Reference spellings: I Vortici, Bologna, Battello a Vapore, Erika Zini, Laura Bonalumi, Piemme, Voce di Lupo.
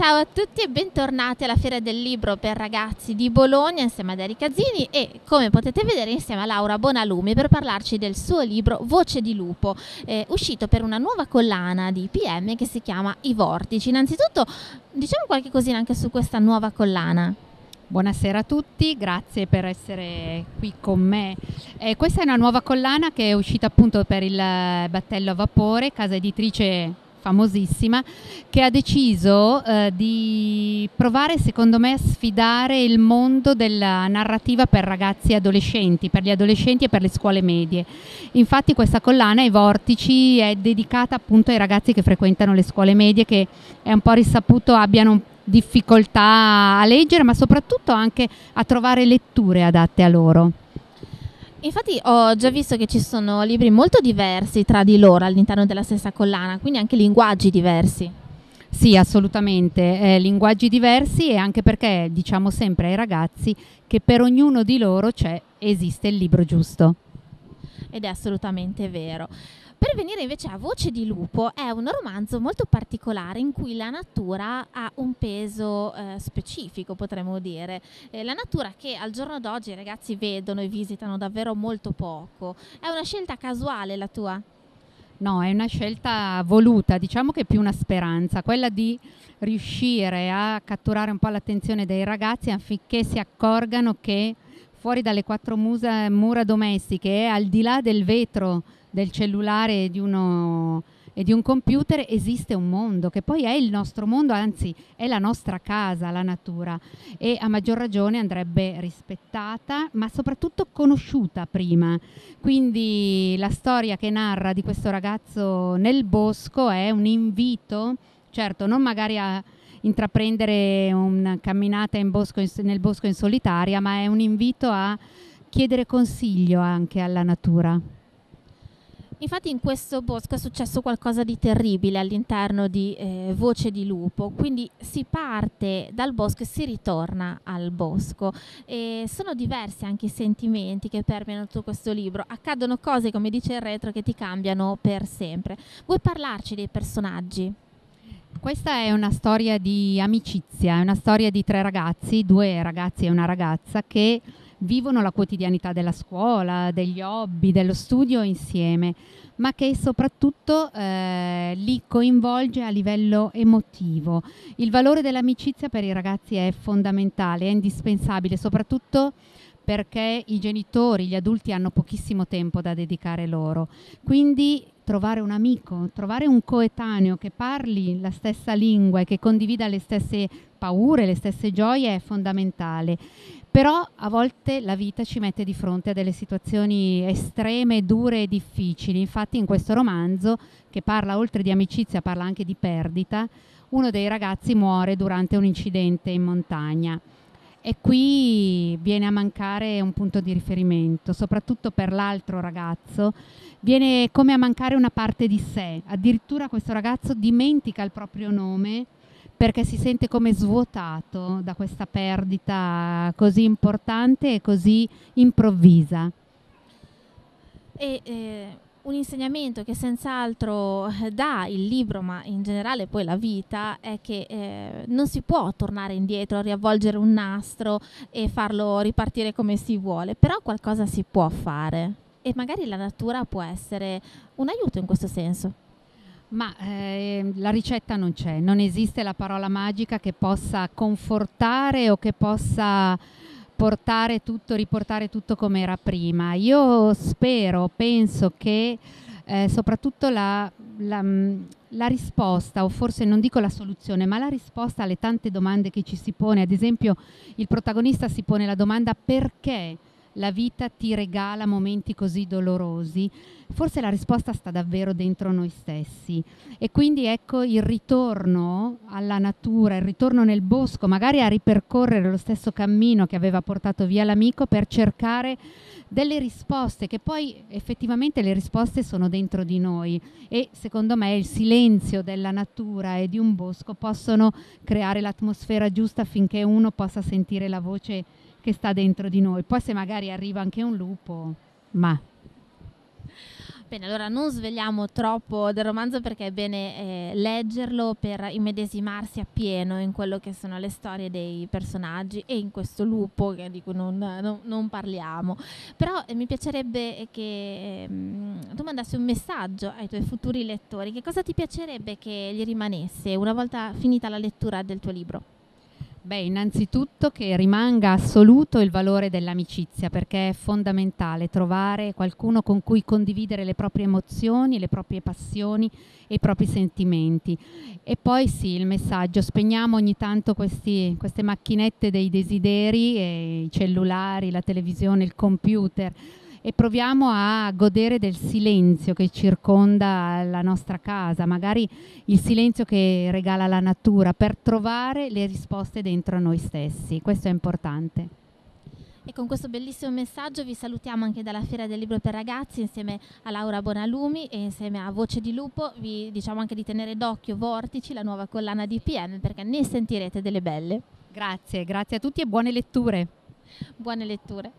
Ciao a tutti e bentornati alla Fiera del Libro per Ragazzi di Bologna insieme ad Erika Zini e, come potete vedere, insieme a Laura Bonalumi per parlarci del suo libro Voce di Lupo, uscito per una nuova collana di Piemme che si chiama I Vortici. Innanzitutto diciamo qualche cosina anche su questa nuova collana. Buonasera a tutti, grazie per essere qui con me. Questa è una nuova collana che è uscita appunto per il Battello a Vapore, casa editrice famosissima, che ha deciso di provare, secondo me, a sfidare il mondo della narrativa per ragazzi e adolescenti, per gli adolescenti e per le scuole medie. Infatti questa collana, I Vortici, è dedicata appunto ai ragazzi che frequentano le scuole medie, che è un po' risaputo abbiano difficoltà a leggere, ma soprattutto anche a trovare letture adatte a loro. Infatti ho già visto che ci sono libri molto diversi tra di loro all'interno della stessa collana, quindi anche linguaggi diversi. Sì, assolutamente, linguaggi diversi, e anche perché diciamo sempre ai ragazzi che per ognuno di loro esiste il libro giusto. Ed è assolutamente vero. Per venire invece a Voce di Lupo, è un romanzo molto particolare in cui la natura ha un peso specifico, potremmo dire. La natura che al giorno d'oggi i ragazzi vedono e visitano davvero molto poco. È una scelta casuale la tua? No, è una scelta voluta, diciamo che è più una speranza, quella di riuscire a catturare un po' l'attenzione dei ragazzi affinché si accorgano che fuori dalle quattro mura domestiche, al di là del vetro, del cellulare e di un computer, esiste un mondo che poi è il nostro mondo, anzi è la nostra casa, la natura, e a maggior ragione andrebbe rispettata, ma soprattutto conosciuta prima. Quindi la storia che narra di questo ragazzo nel bosco è un invito, certo non magari a intraprendere una camminata nel bosco in solitaria, ma è un invito a chiedere consiglio anche alla natura. Infatti in questo bosco è successo qualcosa di terribile all'interno di Voce di Lupo, quindi si parte dal bosco e si ritorna al bosco. E sono diversi anche i sentimenti che permeano tutto questo libro, accadono cose, come dice il retro, che ti cambiano per sempre. Vuoi parlarci dei personaggi? Questa è una storia di amicizia, è una storia di tre ragazzi, due ragazzi e una ragazza, che vivono la quotidianità della scuola, degli hobby, dello studio insieme, ma che soprattutto li coinvolge a livello emotivo. Il valore dell'amicizia per i ragazzi è fondamentale, è indispensabile, soprattutto perché i genitori, gli adulti hanno pochissimo tempo da dedicare loro. Quindi trovare un amico, trovare un coetaneo che parli la stessa lingua e che condivida le stesse paure, le stesse gioie è fondamentale. Però a volte la vita ci mette di fronte a delle situazioni estreme, dure e difficili. Infatti in questo romanzo, che parla oltre di amicizia, parla anche di perdita, uno dei ragazzi muore durante un incidente in montagna. E qui viene a mancare un punto di riferimento, soprattutto per l'altro ragazzo, viene come a mancare una parte di sé. Addirittura questo ragazzo dimentica il proprio nome perché si sente come svuotato da questa perdita così importante e così improvvisa. Un insegnamento che senz'altro dà il libro, ma in generale poi la vita, è che non si può tornare indietro, riavvolgere un nastro e farlo ripartire come si vuole, però qualcosa si può fare e magari la natura può essere un aiuto in questo senso. Ma la ricetta non c'è, non esiste la parola magica che possa confortare o che possa riportare tutto come era prima. Io spero, penso che soprattutto la risposta, o forse non dico la soluzione, ma la risposta alle tante domande che ci si pone, ad esempio il protagonista si pone la domanda perché la vita ti regala momenti così dolorosi, forse la risposta sta davvero dentro noi stessi. E quindi ecco il ritorno alla natura, il ritorno nel bosco, magari a ripercorrere lo stesso cammino che aveva portato via l'amico per cercare delle risposte, che poi effettivamente le risposte sono dentro di noi, e secondo me il silenzio della natura e di un bosco possono creare l'atmosfera giusta affinché uno possa sentire la voce che sta dentro di noi. Poi se magari arriva anche un lupo, ma... bene, allora non sveliamo troppo del romanzo perché è bene leggerlo per immedesimarsi appieno in quello che sono le storie dei personaggi e in questo lupo di cui non parliamo. Però mi piacerebbe che tu mandassi un messaggio ai tuoi futuri lettori. Che cosa ti piacerebbe che gli rimanesse una volta finita la lettura del tuo libro? Beh, innanzitutto che rimanga assoluto il valore dell'amicizia, perché è fondamentale trovare qualcuno con cui condividere le proprie emozioni, le proprie passioni e i propri sentimenti. E poi sì, il messaggio, spegniamo ogni tanto queste macchinette dei desideri, i cellulari, la televisione, il computer, e proviamo a godere del silenzio che circonda la nostra casa, magari il silenzio che regala la natura, per trovare le risposte dentro a noi stessi. Questo è importante. E con questo bellissimo messaggio vi salutiamo anche dalla Fiera del Libro per Ragazzi insieme a Laura Bonalumi e insieme a Voce di Lupo. Vi diciamo anche di tenere d'occhio Vortici, la nuova collana di Piemme, perché ne sentirete delle belle. Grazie a tutti e buone letture. Buone letture.